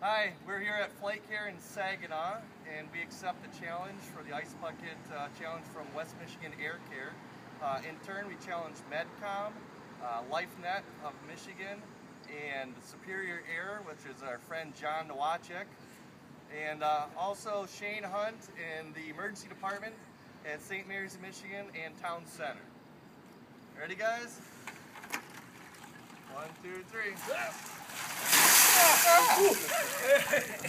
Hi, we're here at Flight Care in Saginaw, and we accept the challenge for the Ice Bucket challenge from West Michigan Air Care. In turn, we challenge MedCom, LifeNet of Michigan, and Superior Air, which is our friend John Nowacek, and also Shane Hunt in the Emergency Department at St. Mary's of Michigan and Town Center. Ready, guys? 1, 2, 3.